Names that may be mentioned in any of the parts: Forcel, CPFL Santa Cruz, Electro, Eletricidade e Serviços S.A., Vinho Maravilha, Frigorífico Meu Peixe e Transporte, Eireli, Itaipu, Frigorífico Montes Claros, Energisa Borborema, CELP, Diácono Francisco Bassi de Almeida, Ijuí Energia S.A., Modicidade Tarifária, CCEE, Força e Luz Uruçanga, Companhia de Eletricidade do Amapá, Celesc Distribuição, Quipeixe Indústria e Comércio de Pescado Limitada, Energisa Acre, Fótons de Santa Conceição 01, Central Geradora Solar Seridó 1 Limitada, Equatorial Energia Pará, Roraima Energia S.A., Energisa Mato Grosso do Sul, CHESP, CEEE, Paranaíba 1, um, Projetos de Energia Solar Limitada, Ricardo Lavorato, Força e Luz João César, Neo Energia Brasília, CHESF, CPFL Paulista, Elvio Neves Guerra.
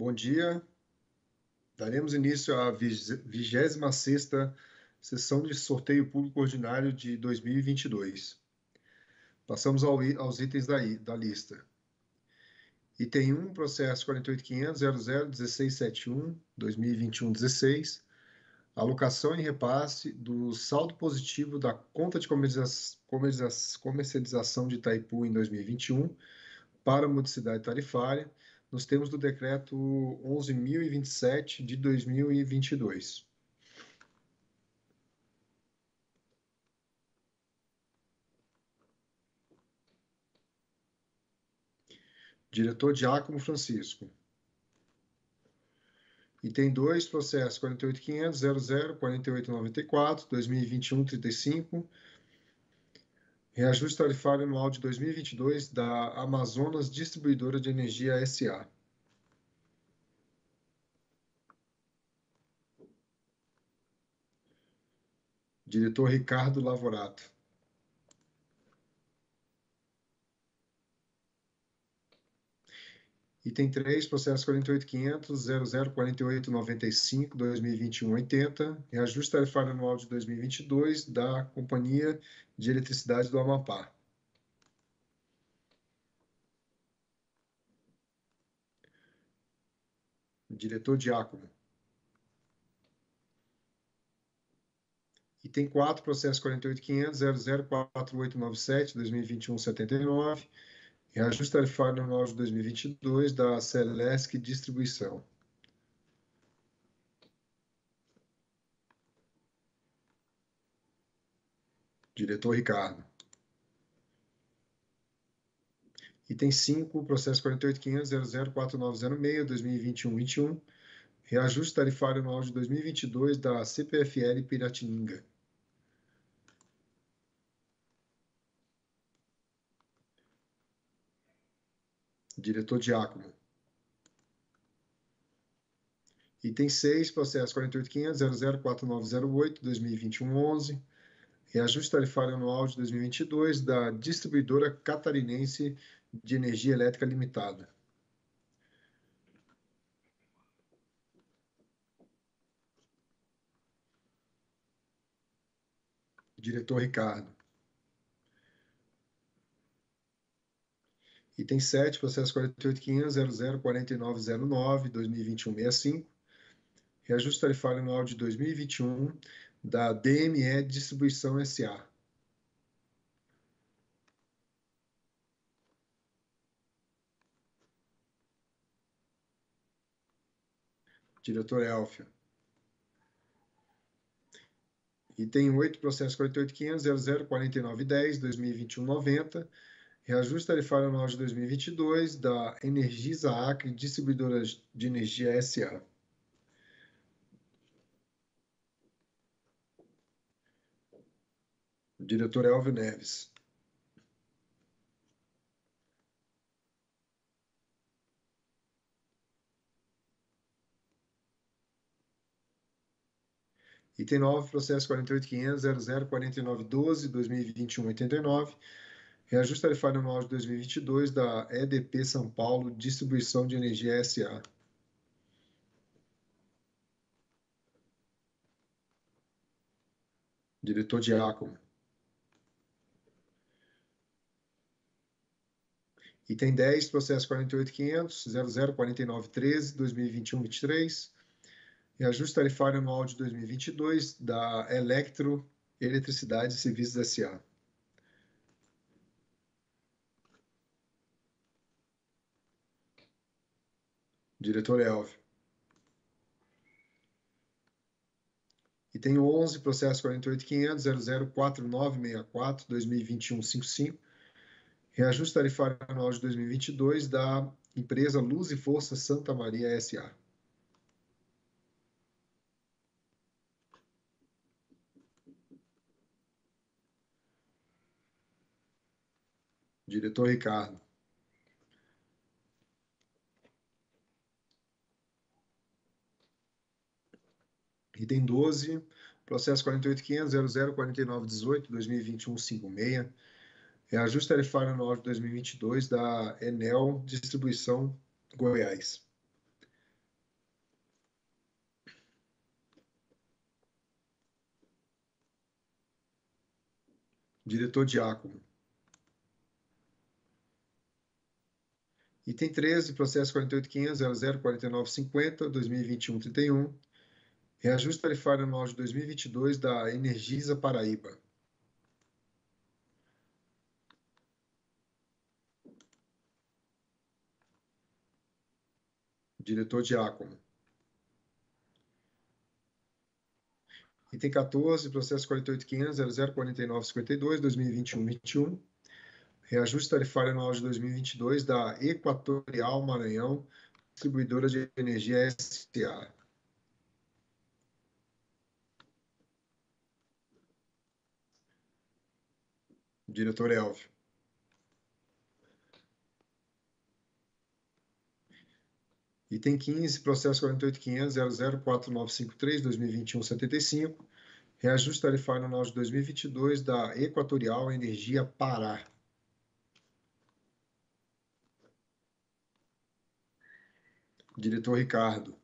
Bom dia. Daremos início à 26ª Sessão de Sorteio Público Ordinário de 2022. Passamos aos itens da lista. Item 1, processo 48.500.00.1671.2021-16, alocação e repasse do saldo positivo da conta de comercialização de Itaipu em 2021 para modicidade tarifária, nos termos do Decreto 11.027 de 2022. Diretor Diácono Francisco. Item 2, processo 48.500.00.4894.2021-35, reajuste tarifário anual de 2022 da Amazonas Distribuidora de Energia S.A. Diretor Ricardo Lavorato. Item 3, processo 48.500.00.4895.2021-80, reajuste tarifário anual de 2022 da Companhia de Eletricidade do Amapá. Diretor Diácono. Item 4, processo 48.500.00.4897.2021-79, reajuste tarifário anual de 2022 da Celesc Distribuição. Diretor Ricardo. Item 5, processo 48.500.00.4906.2021-21, reajuste tarifário anual de 2022 da CPFL Piratininga. Diretor Diácono. Item 6, processo 48.500.00.4908.2021-11, reajuste tarifário anual de 2022 da Distribuidora Catarinense de Energia Elétrica Limitada. Diretor Ricardo. Item 7, processo 48.500.00.4909.2021-65, reajuste tarifário anual de 2021 da DME Distribuição S.A. Diretor Elfio. Item 8, processo 48.500.00.4910.2021-90, reajuste tarifário anual de 2022 da Energisa Acre, Distribuidora de Energia S.A. Diretor Elvio Neves. Item 9, processo 48.500.00.4912.2021-89, reajuste tarifário anual de 2022 da EDP São Paulo, Distribuição de Energia S.A. Diretor Diácono. Item 10, processo 48.500.00.4913.2021-23, reajuste tarifário anual de 2022 da Electro, Eletricidade e Serviços S.A. Diretor Elvio. Item 11, processo 48.500.00.4964.2021-55, reajuste tarifário anual de 2022 da empresa Luz e Força Santa Maria S.A. Diretor Ricardo. Item 12, processo 48.500.00.4918.2021-56, reajuste tarifário anual de 2022 da Enel Distribuição Goiás. diretor Diácono. Item 13, processo 48.500.004950.2021-31, reajuste tarifário anual de 2022 da Energisa Paraíba. Diretor Diácono. Item 14, processo 48.500.004952.2021-21, reajuste tarifário anual de 2022 da Equatorial Maranhão, Distribuidora de Energia S.A. Diretor Elvio. Item 15, processo 48.500.004953.2021-75, reajuste tarifário anual de 2022 da Equatorial Energia Pará. Diretor Ricardo.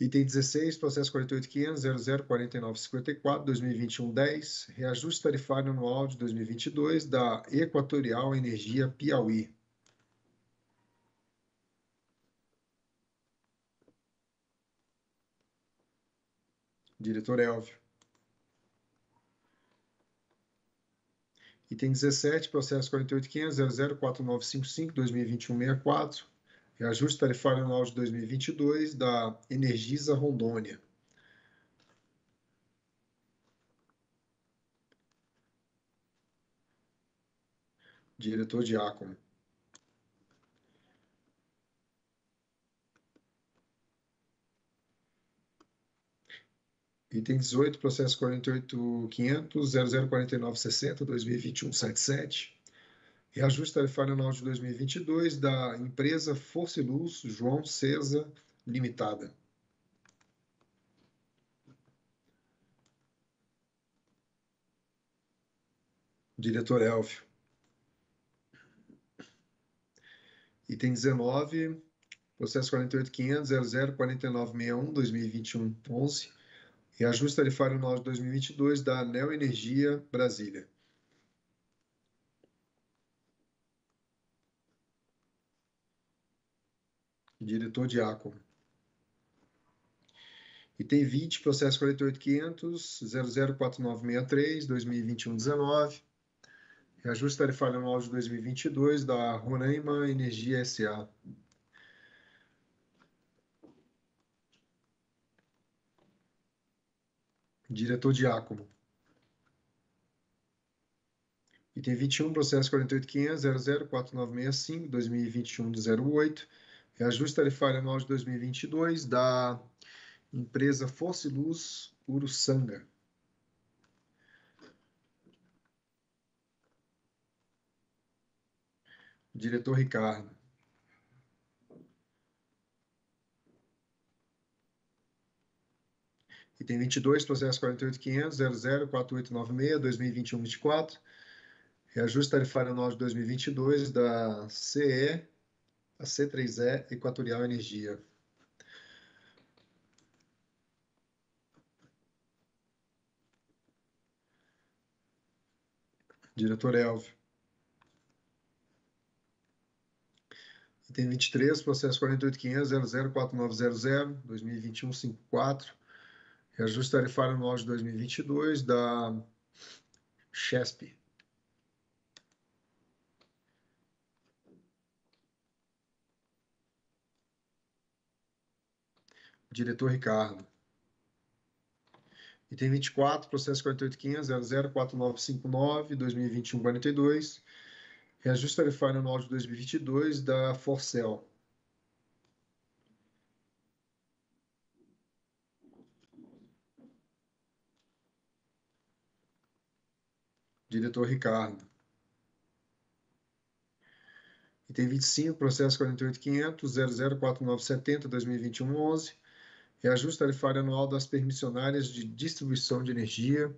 Item 16, processo 48.500.004954.2021-10, reajuste tarifário anual de 2022 da Equatorial Energia Piauí. Diretor Elvio. Item 17, processo 48.500.004955.2021-64, reajuste tarifário anual de 2022 da Energisa Rondônia. Diretor Diácono. Item 18, processo 48.500.004960.2021-77, reajuste tarifário anual de 2022 da empresa Força e Luz João César Limitada. Diretor Elvio. Item 19, processo 48.500.004961.2021-11, reajuste tarifário anual de 2022 da Neo Energia Brasília. Diretor Diácono. Item 20, processo 48.500.004963.2021-19, reajuste tarifário anual de 2022 da Roraima Energia S.A. Diretor Diácono. Item 21, processo 48.500.004965.2021-08, reajuste tarifário anual de 2022 da empresa Força e Luz Uruçanga. Diretor Ricardo. Item 22, processo 48.500.004896.2021-24, reajuste tarifário anual de 2022 da CEEE, a C3E Equatorial Energia. Diretor Elvio. Item 23, processo 48.500.004900.2021-54, reajuste tarifário anual de 2022 da CHESP. Diretor Ricardo. Item 24, processo 48.500.004959.2021-42, reajuste tarifário anual de 2022 da Forcel. Diretor Ricardo. Item 25, processo 48.500.004970.2021-11, reajuste tarifário anual das permissionárias de distribuição de energia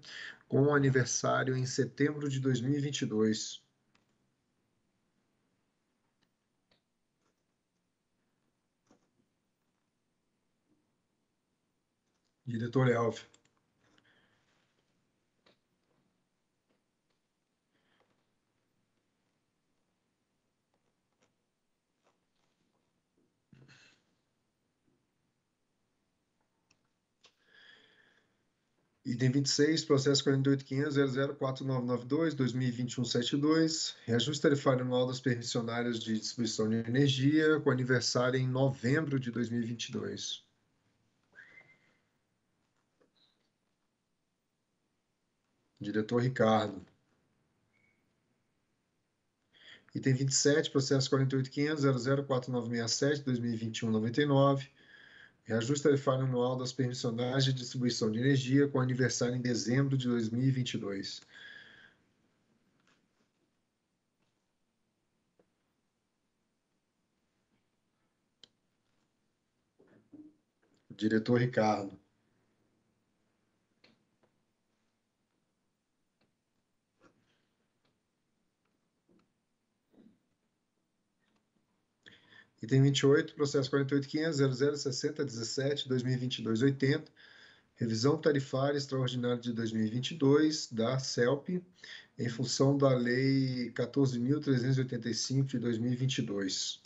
com aniversário em setembro de 2022. Diretor Elvio. Item 26, processo 48.500.004992/2021-72, reajuste tarifário anual das permissionárias de distribuição de energia, com aniversário em novembro de 2022. Diretor Ricardo. Item 27, processo 48.500.004967/2021-99, reajuste tarifário anual das permissionárias de distribuição de energia com aniversário em dezembro de 2022. Diretor Ricardo. Item 28, processo 48.500.006017/2022-80, revisão tarifária extraordinária de 2022 da CELP, em função da Lei 14.385 de 2022.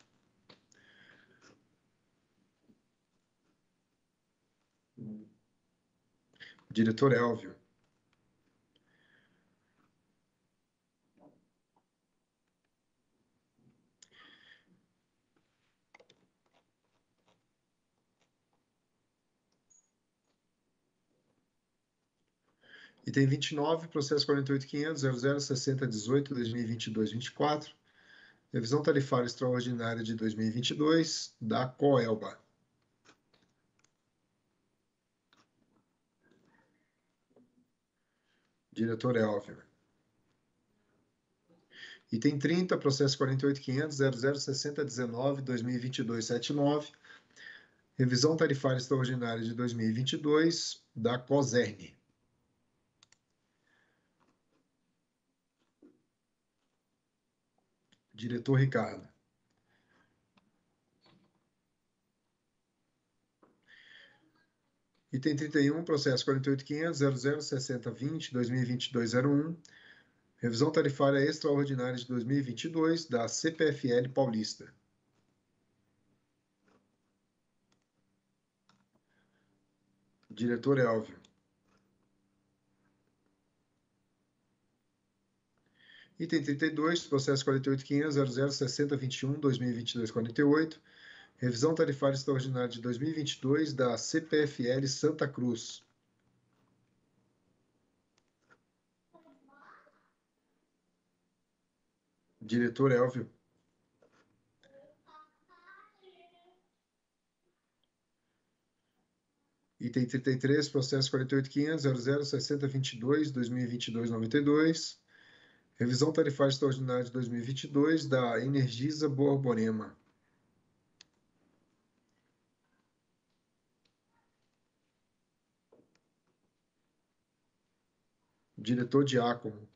Diretor Elvio. Item 29, processo 48.500.006018/2022-24, revisão tarifária extraordinária de 2022 da COELBA. Diretor Elvio. Item 30, processo 48.500.006019/2022-79, revisão tarifária extraordinária de 2022 da COSERN. Diretor Ricardo. Item 31, processo 48.500.006020/2022-01, revisão tarifária extraordinária de 2022 da CPFL Paulista. Diretor Elvio. Item 32, processo 48.500.006021/2022-48, revisão tarifária extraordinária de 2022 da CPFL Santa Cruz. Diretor Elvio. Item 33, processo 48.500.006022/2022-92, revisão tarifária extraordinária de 2022 da Energisa Borborema. Diretor Diácono.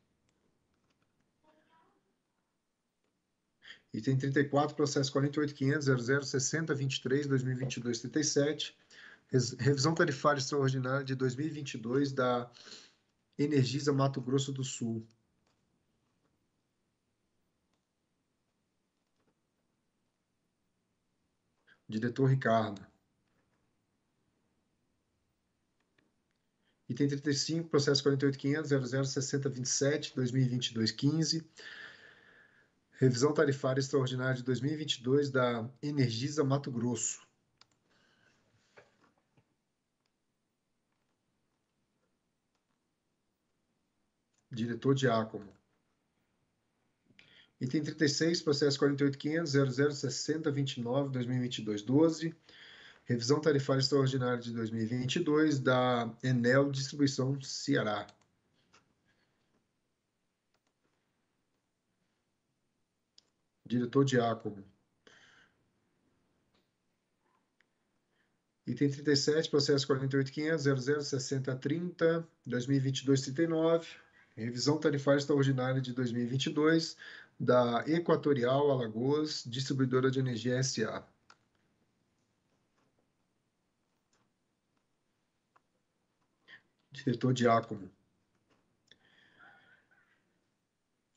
Item 34, processo 48.500.006023/2022-37, revisão tarifária extraordinária de 2022 da Energisa Mato Grosso do Sul. Diretor Ricardo. Item 35, processo 48.500.006027/2022-15, revisão tarifária extraordinária de 2022 da Energisa Mato Grosso. Diretor Diácono. Item 36, processo 48.500.006029/2022-12, revisão tarifária extraordinária de 2022 da Enel Distribuição Ceará. Diretor Diácono. Item 37, processo 48.500.006030/2022-39, revisão tarifária extraordinária de 2022 da Equatorial Alagoas Distribuidora de Energia S.A. Diretor Diácono.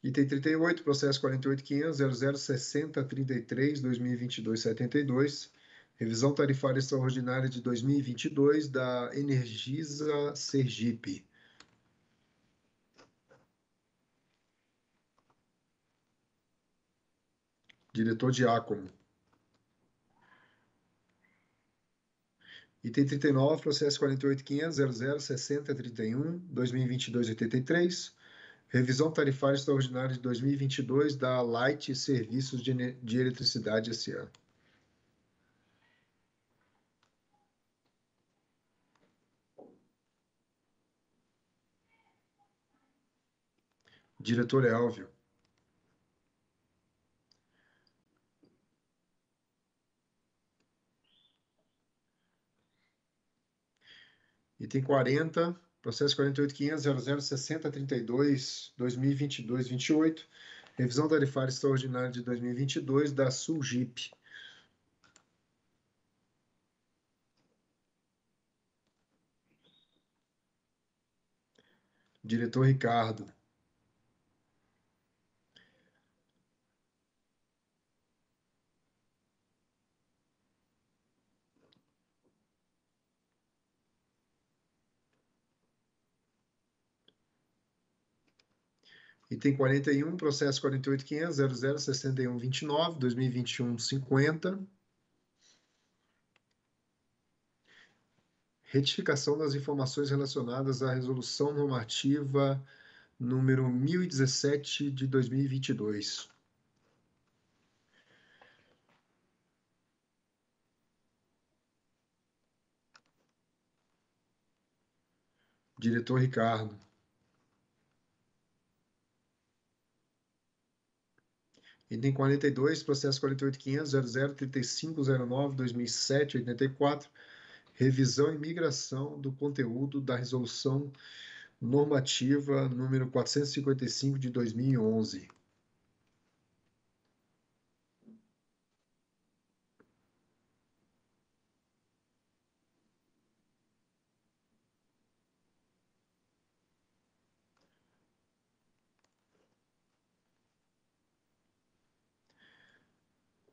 Item 38, processo 48.500.006033/2022-72, Revisão tarifária extraordinária de 2022 da Energisa Sergipe. Diretor Diácono. Item 39, processo 48.500.00.60.31.2022.83. Revisão tarifária extraordinária de 2022 da Light Serviços de Eletricidade S.A. Diretor Elvio. Item 40, processo 48.500.00.60.32.2022.28, revisão tarifária extraordinária de 2022 da Sulgip. Diretor Ricardo. Item 41, processo 48.500.00.61.29.2021.50. Retificação das informações relacionadas à Resolução Normativa número 1017 de 2022. Diretor Ricardo. Item 42, processo 48.500.00.3509.2007.84, revisão e migração do conteúdo da Resolução Normativa número 455 de 2011.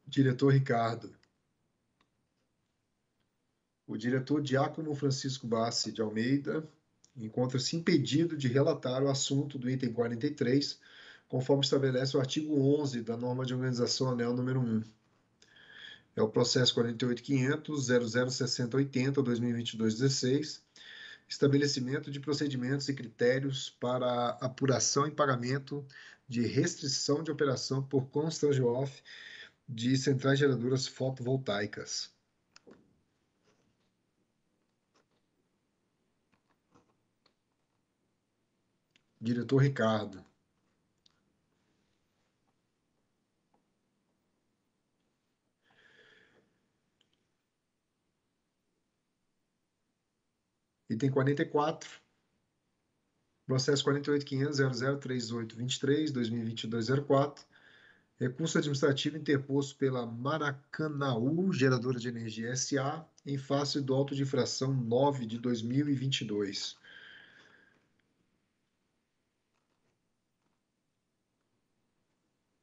Diretor Ricardo. O diretor Diácono Francisco Bassi de Almeida encontra-se impedido de relatar o assunto do item 43, conforme estabelece o artigo 11 da norma de organização ANEEL número 1. É o processo 48.500.00.6080.2022.16, estabelecimento de procedimentos e critérios para apuração e pagamento de restrição de operação por constrange off de centrais geradoras fotovoltaicas. Diretor Ricardo. Item 44. Processo 48.500.00.3823.2022.04. Recurso administrativo interposto pela Maracanaú, geradora de energia S.A., em face do auto de infração 9 de 2022.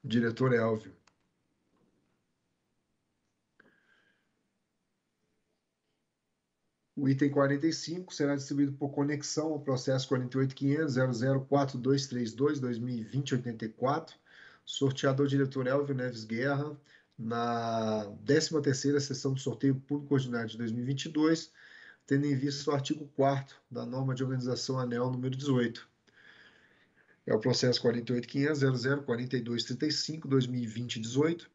Diretor Elvio. O item 45 será distribuído por conexão ao processo 48.500.00.4232.2020.84, sorteador diretor Elvio Neves Guerra, na 13ª sessão do sorteio público ordinário de 2022, tendo em vista o artigo 4º da norma de organização ANEEL número 18. É o processo 48.500.00.4235.2020.18,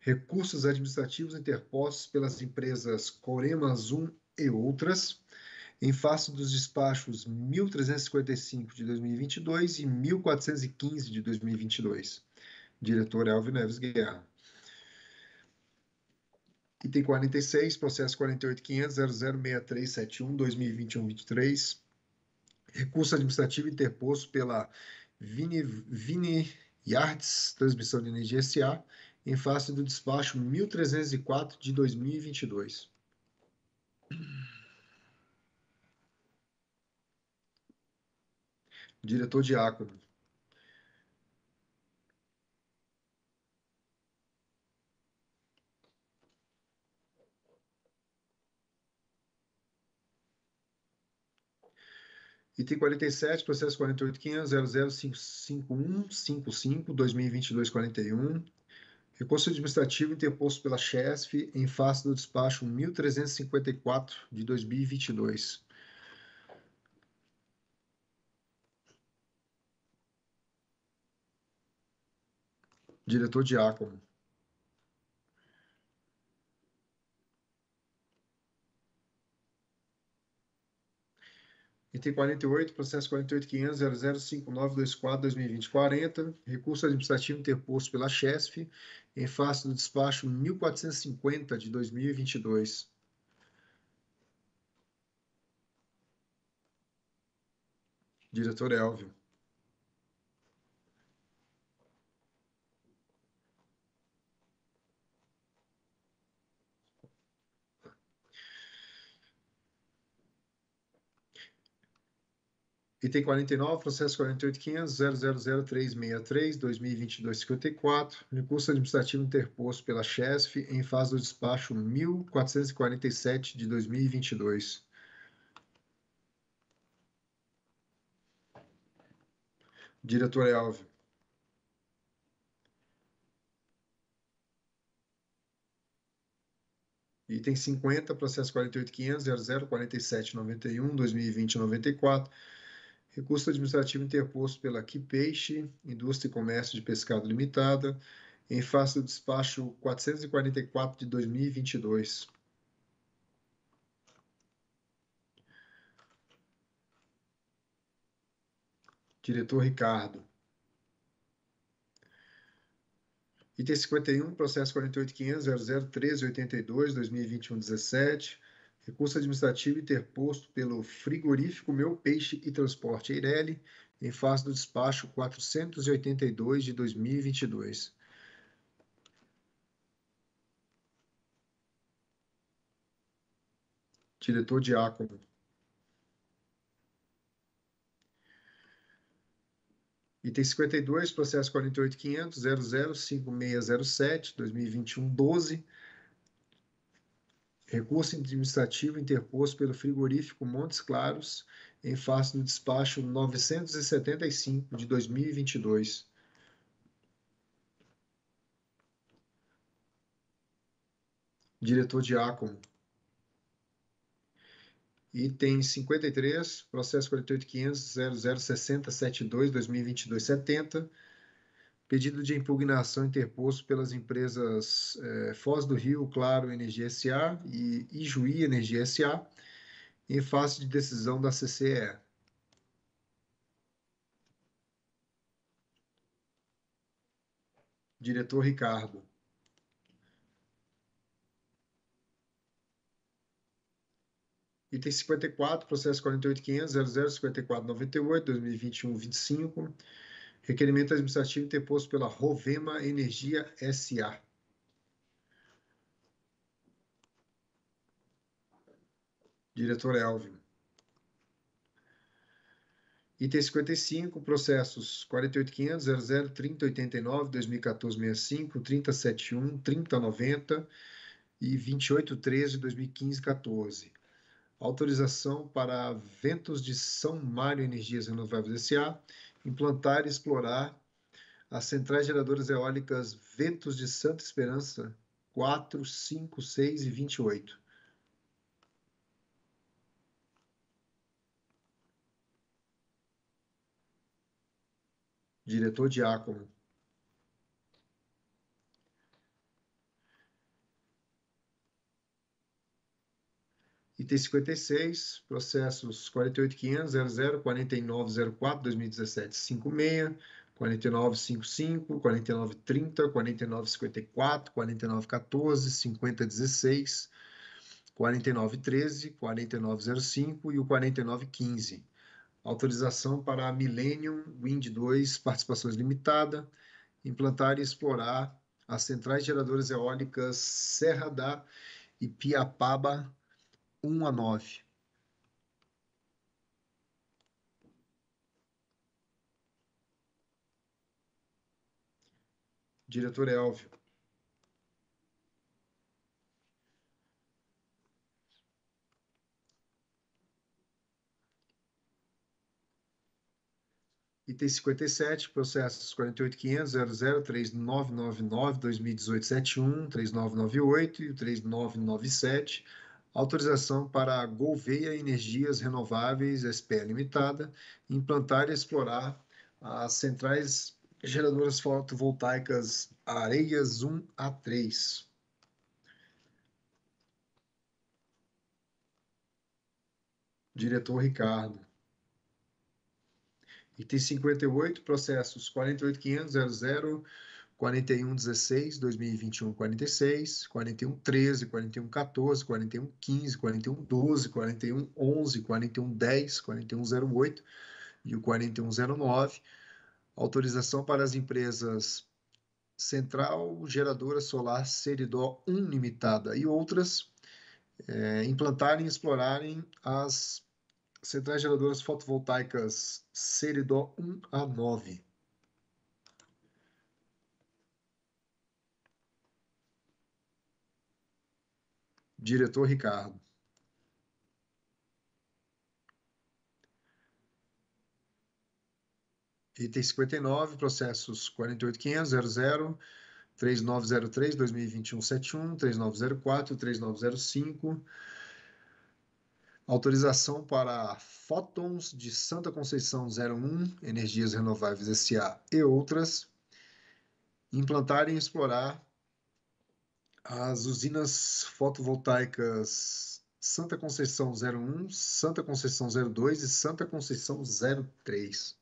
recursos administrativos interpostos pelas empresas Coremas 1 e outras, em face dos despachos 1.355 de 2022 e 1.415 de 2022. Diretor Elvio Neves Guerra. Item 46, processo 48.500.00.6371.2021.23. Recurso administrativo interposto pela Vini Yards Transmissão de Energia S.A., em face do despacho 1.304 de 2022. Diretor Diácono. Item 47, processo 48.500.005555-2022-41, recurso administrativo interposto pela CHESP em face do despacho 1354 de 2022. Diretor Diácono. Item 48, processo 48.500.005924-2020-40, recurso administrativo interposto pela CHESF em face do despacho 1450 de 2022. Diretor Elvio. Item 49, processo 48.500.000363-2022-54, recurso administrativo interposto pela CHESF em face do despacho 1447 de 2022. Diretor Elvio. Item 50, processo 48.500.004791-2020-94, recurso administrativo interposto pela Quipeixe, Indústria e Comércio de Pescado Limitada, em face do despacho 444 de 2022. Diretor Ricardo. Item 51, processo 48.500.001382-2021-17, recurso administrativo interposto pelo frigorífico Meu Peixe e Transporte Eireli, em face do despacho 482 de 2022. Diretor Diácono. Item 52, processo 48.500.005607-2021-12, recurso administrativo interposto pelo frigorífico Montes Claros em face do despacho 975 de 2022. Diretor Diácono. Item 53, processo 48.500.006072-2022-70, pedido de impugnação interposto pelas empresas Foz do Rio, Claro Energia S.A. e Ijuí Energia S.A. em face de decisão da CCEE. Diretor Ricardo. Item 54, processo 48.500.005498-2021-25, requerimento administrativo interposto pela Roraima Energia S.A. Diretor Elvio. Item 55, processos 48.500.003089-2014-65, 3071, 3090 e 2813-2015-14. Autorização para Ventos de São Mário Energias Renováveis S.A. implantar e explorar as centrais geradoras eólicas Ventos de Santa Esperança 4, 5, 6 e 28. Diretor Diácono. Item 56, processos 48.500.004904-2017-56, 4955, 4930, 4954, 4914, 5016, 4913, 4905 e o 4915. Autorização para a Millennium Wind 2 Participações Limitada, implantar e explorar as centrais geradoras eólicas Serra da Ipiapaba 1 a 9. Diretor Elvio. Item 57, processos 48.500.00.3999.2018.71, 3998 e 3997, autorização para a Gouveia Energias Renováveis SPE Limitada implantar e explorar as centrais geradoras fotovoltaicas Areias 1 a 3. Diretor Ricardo. Item 58, processos 48.500.00.4116.2021.46, 41.13, 41.14, 41.15, 41.12, 41.11, 41.10, 41.08 e o 41.09, autorização para as empresas Central Geradora Solar Seridó 1 Limitada e outras implantarem e explorarem as centrais geradoras fotovoltaicas Seridó 1 a 9. Diretor Ricardo. Item 59, processos 48.500.00.3903.2021.71, 3904, 3905, autorização para Fótons de Santa Conceição 01, Energias Renováveis S.A. e outras, implantarem e explorar as usinas fotovoltaicas Santa Conceição 01, Santa Conceição 02 e Santa Conceição 03.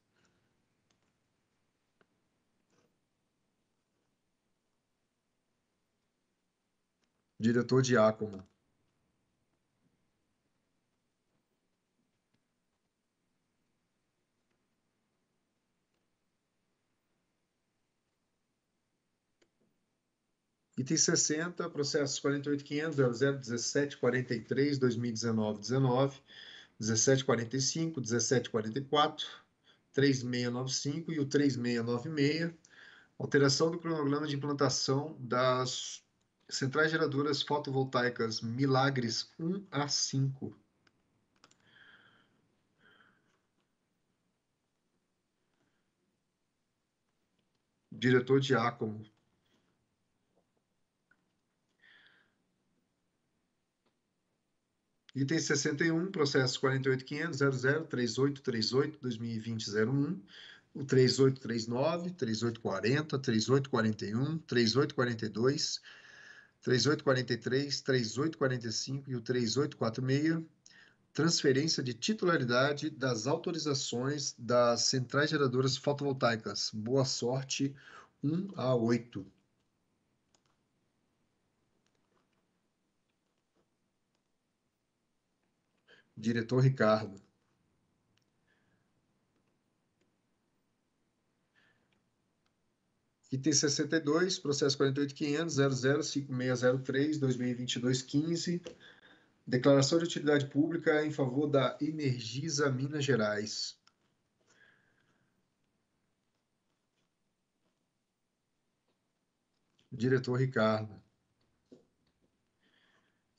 Diretor Diácono. Item 60, processos 48.500.00.1743.2019.19, 1745, 1744, 3695 e o 3696, alteração do cronograma de implantação das centrais geradoras fotovoltaicas Milagres 1 a 5. Diretor Diácono. Item 61, processo 48.500.00.3838.2020.01, o 3839, 3840, 3841, 3842, 3843, 3845 e o 3846, transferência de titularidade das autorizações das centrais geradoras fotovoltaicas Boa Sorte 1 a 8. Diretor Ricardo. Item 62, processo 48.500.005603.2022.15, declaração de utilidade pública em favor da Energisa Minas Gerais. Diretor Ricardo.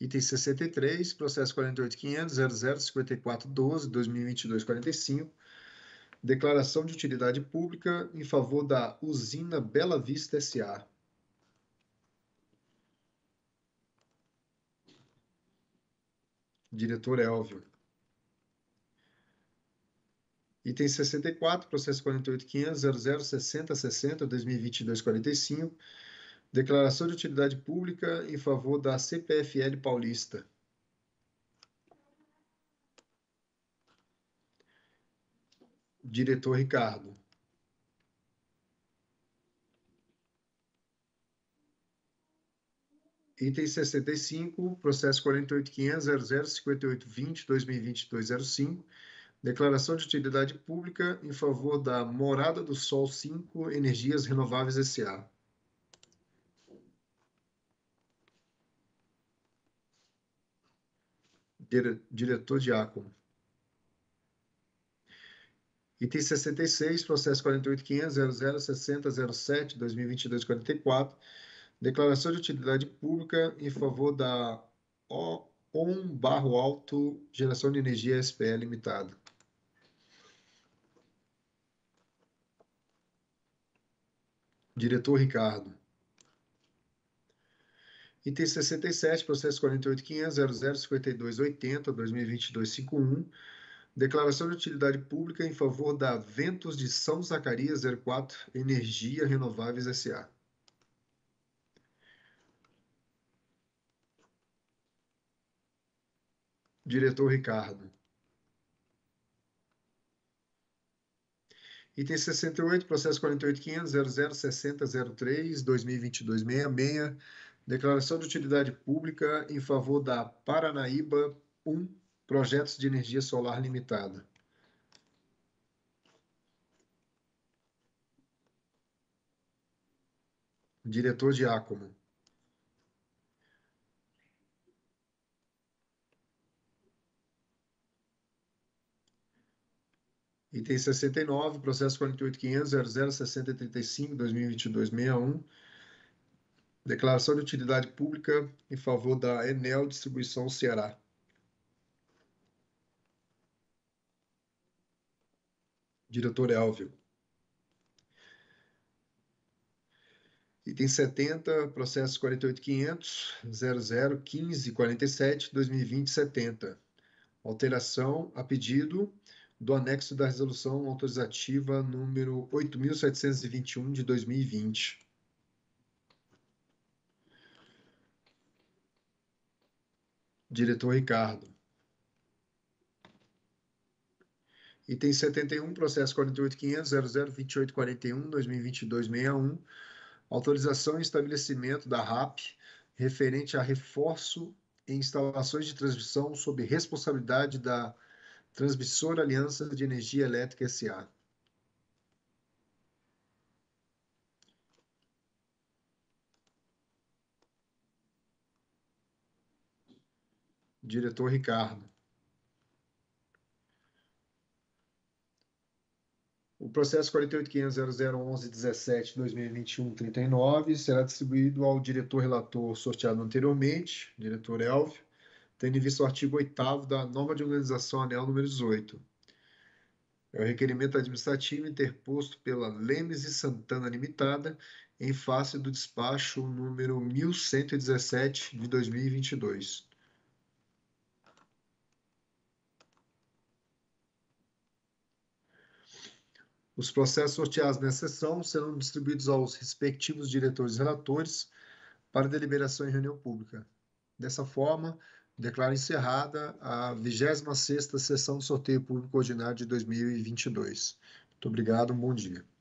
Item 63, processo 48.500.005412.2022.45, declaração de utilidade pública em favor da usina Bela Vista S.A. Diretor Elvio. Item 64, processo 48.500.006060.2022.45, declaração de utilidade pública em favor da CPFL Paulista. Diretor Ricardo. Item 65, processo 48.500.005820.2022.05, declaração de utilidade pública em favor da Morada do Sol 5 Energias Renováveis S.A. Diretor Diácono. Item 66, processo 48.500.00.60.07.2022.44, declaração de utilidade pública em favor da ON Barro Alto Geração de Energia SPE Limitada. Diretor Ricardo. Item 67, processo 48.500.005280/2022-51, declaração de utilidade pública em favor da Ventos de São Zacarias 04 Energia Renováveis S.A. Diretor Ricardo. Item 68, processo 48.500.006003/2022-66, declaração de utilidade pública em favor da Paranaíba 1, Projetos de Energia Solar Limitada. Diretor Diácono. Item 69, processo 48.500.006035/2022-61, declaração de utilidade pública em favor da Enel Distribuição Ceará. Diretor Elvio. Item 70, processo 48.500.001547/2020-70, alteração a pedido do anexo da resolução autorizativa número 8.721 de 2020. Diretor Ricardo. Item 71, processo 48.500.002841/2022-61, autorização e estabelecimento da RAP referente a reforço em instalações de transmissão sob responsabilidade da Transmissora Aliança de Energia Elétrica S.A. Diretor Ricardo. O processo 48.500.001117/2021-39 será distribuído ao diretor relator sorteado anteriormente, diretor Elvio, tendo em vista o artigo 8º da norma de organização ANEEL número 18. É o requerimento administrativo interposto pela Lemes e Santana Limitada em face do despacho número 1117 de 2022. Os processos sorteados nessa sessão serão distribuídos aos respectivos diretores e relatores para deliberação em reunião pública. Dessa forma, declaro encerrada a 26ª Sessão do Sorteio Público Ordinário de 2022. Muito obrigado, um bom dia.